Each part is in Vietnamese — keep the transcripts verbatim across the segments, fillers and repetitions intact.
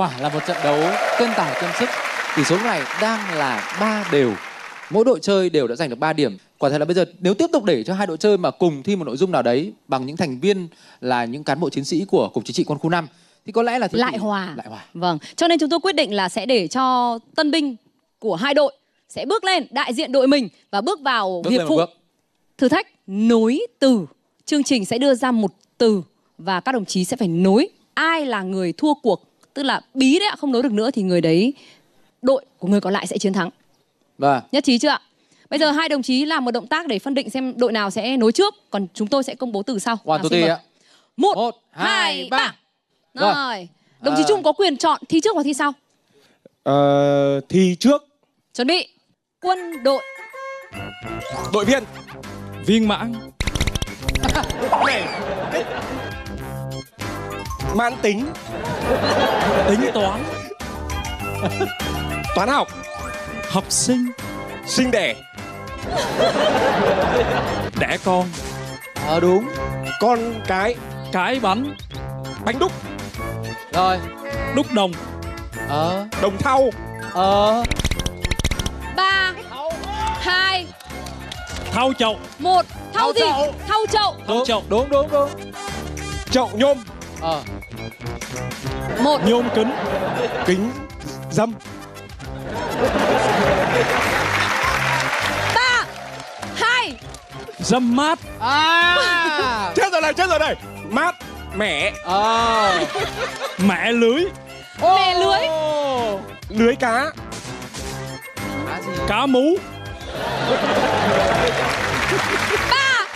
Quả là một trận đấu cân tải cân sức. Tỷ số này đang là ba đều. Mỗi đội chơi đều đã giành được ba điểm. Quả thật là bây giờ nếu tiếp tục để cho hai đội chơi mà cùng thi một nội dung nào đấy bằng những thành viên là những cán bộ chiến sĩ của Cục Chính trị Quân khu năm thì có lẽ là lại hòa. lại hòa. Vâng, cho nên chúng tôi quyết định là sẽ để cho tân binh của hai đội sẽ bước lên đại diện đội mình và bước vào hiệp phụ. Thử thách nối từ. Chương trình sẽ đưa ra một từ và các đồng chí sẽ phải nối. Ai là người thua cuộc, tức là bí đấy ạ, không nối được nữa thì người đấy, đội của người còn lại sẽ chiến thắng. Vâng. Nhất trí chưa ạ? Bây giờ hai đồng chí làm một động tác để phân định xem đội nào sẽ nối trước, còn chúng tôi sẽ công bố từ sau. One, two, three ạ. Một, một hai, ba. ba. Rồi. rồi. Đồng chí à... Trung có quyền chọn thi trước hoặc thi sau? Ờ, thi trước. Chuẩn bị. Quân đội. Đội viên. Viên mãn. Mãn tính. Tính toán. Toán học. Học sinh. Sinh đẻ. Đẻ con. Ờ à, đúng. Con cái. Cái bánh. Bánh đúc. Rồi. Đúc đồng. Ờ à. Đồng thau. Ờ à. Ba hai. Thau chậu. Một. Thau gì? Thau chậu. Thau chậu. Đúng đúng đúng. Chậu nhôm. Ờ à. Một. Nhôm kính. Kính dâm. Ba hai. Dâm mát. À. Chết rồi này, chết rồi này. Mát mẹ. À. Mẹ lưới. Oh. Mẹ lưới. Lưới cá. Cá gì? Cá mú. Ba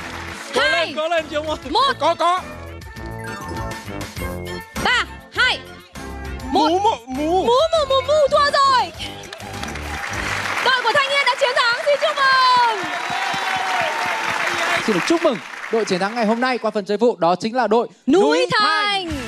có hai lên, có lên chứ không? Một. Có có. Ba hai. Một. Mú mụ mú. Mú mụ mú mú. Thua rồi. Đội của Thanh Niên đã chiến thắng, xin chúc mừng. Xin được chúc mừng đội chiến thắng ngày hôm nay qua phần chơi vụ đó chính là đội Núi Thành.